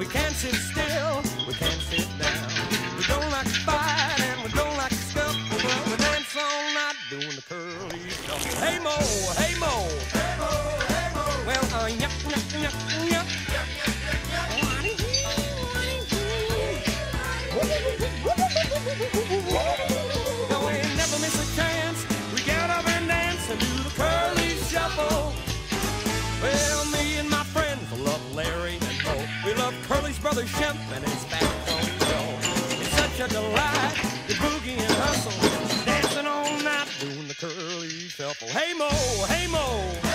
We can't sit still, we can't sit down. We don't like to fight and we don't like to scuffle, but we dance all night doing the curly shuffle. Hey Mo, hey Mo, hey Mo, hey Mo. Well, yup, yup, yup, yup, yup, yup, yup. No, we never miss a chance. We get up and dance and do the curly shuffle. Well, me and my friends love Larry and Mo. We love Curly's brother Shemp and his backbone show. It's such a delight to boogie and hustle, dancing all night doing the curly shuffle. Hey Mo, hey Mo.